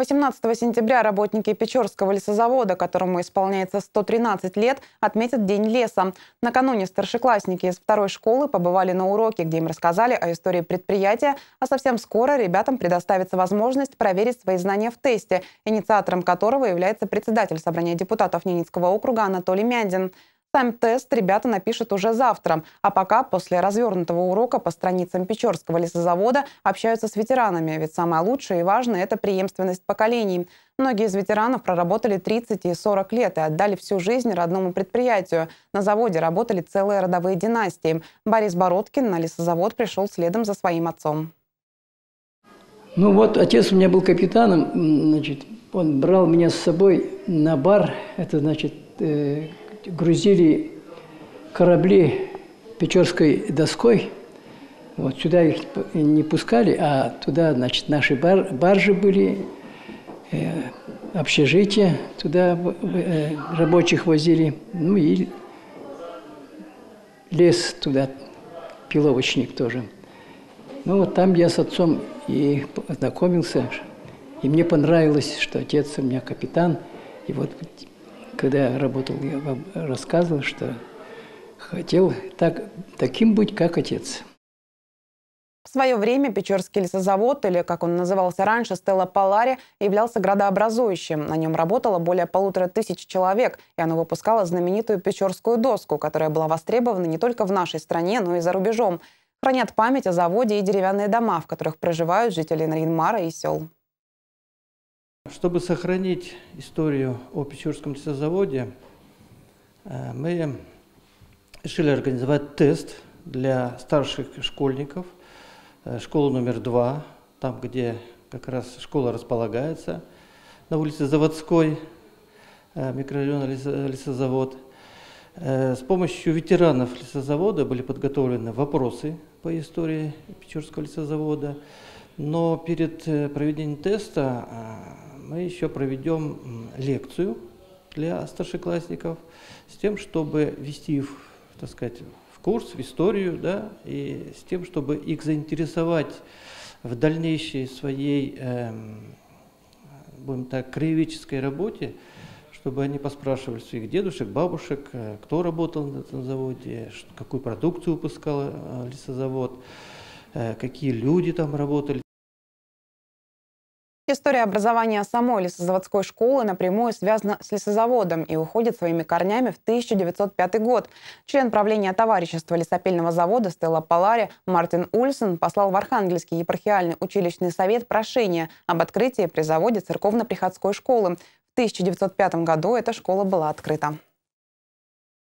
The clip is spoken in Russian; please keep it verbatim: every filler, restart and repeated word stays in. восемнадцатого сентября работники Печорского лесозавода, которому исполняется сто тринадцать лет, отметят День леса. Накануне старшеклассники из второй школы побывали на уроке, где им рассказали о истории предприятия, а совсем скоро ребятам предоставится возможность проверить свои знания в тесте, инициатором которого является председатель Собрания депутатов Ненецкого округа Анатолий Мяндин. Сам тест ребята напишут уже завтра, а пока после развернутого урока по страницам Печорского лесозавода общаются с ветеранами, ведь самое лучшее и важное – это преемственность поколений. Многие из ветеранов проработали тридцать и сорок лет и отдали всю жизнь родному предприятию. На заводе работали целые родовые династии. Борис Бородкин на лесозавод пришел следом за своим отцом. Ну вот, отец у меня был капитаном, значит, он брал меня с собой на бар, это значит… Э грузили корабли Печорской доской. Вот, сюда их не пускали, а туда, значит, наши бар, баржи были, э, общежития, туда э, рабочих возили, ну и лес туда, пиловочник тоже. Ну вот там я с отцом и познакомился, и мне понравилось, что отец у меня капитан, и вот… Когда я работал, я вам рассказывал, что хотел так, таким быть, как отец. В свое время Печорский лесозавод, или как он назывался раньше, Стелла Поларе, являлся градообразующим. На нем работало более полутора тысяч человек, и оно выпускало знаменитую Печорскую доску, которая была востребована не только в нашей стране, но и за рубежом. Хранят память о заводе и деревянные дома, в которых проживают жители Нарьян-Мара и сел. Чтобы сохранить историю о Печорском лесозаводе, мы решили организовать тест для старших школьников, школу номер два, там, где как раз школа располагается, на улице Заводской, микрорайона лесозавод. С помощью ветеранов лесозавода были подготовлены вопросы по истории Печорского лесозавода, но перед проведением теста мы еще проведем лекцию для старшеклассников с тем, чтобы ввести их, так сказать, в курс, в историю, да, и с тем, чтобы их заинтересовать в дальнейшей своей, э, будем так, краеведческой работе, чтобы они поспрашивали своих дедушек, бабушек, кто работал на этом заводе, какую продукцию выпускал лесозавод, э, какие люди там работали. История образования самой лесозаводской школы напрямую связана с лесозаводом и уходит своими корнями в тысяча девятьсот пятый год. Член правления товарищества лесопильного завода Стелла Поларе Мартин Ульсен послал в Архангельский епархиальный училищный совет прошение об открытии при заводе церковно-приходской школы. В тысяча девятьсот пятом году эта школа была открыта.